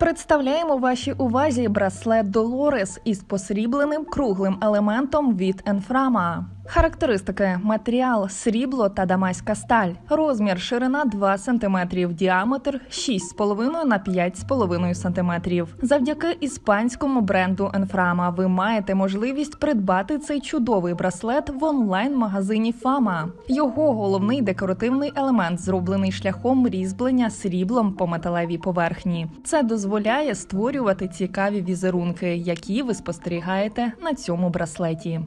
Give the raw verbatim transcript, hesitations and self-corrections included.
Представляємо вашій увазі браслет Долорес із посрібленим круглим елементом від Enframa. Характеристики: матеріал – срібло та дамаська сталь. Розмір – ширина два сантиметри, діаметр – шість з половиною на п'ять з половиною сантиметрів. Завдяки іспанському бренду Enframa ви маєте можливість придбати цей чудовий браслет в онлайн-магазині Fama. Його головний декоративний елемент зроблений шляхом різьблення сріблом по металевій поверхні. Це дозволяє створювати цікаві візерунки, які ви спостерігаєте на цьому браслеті.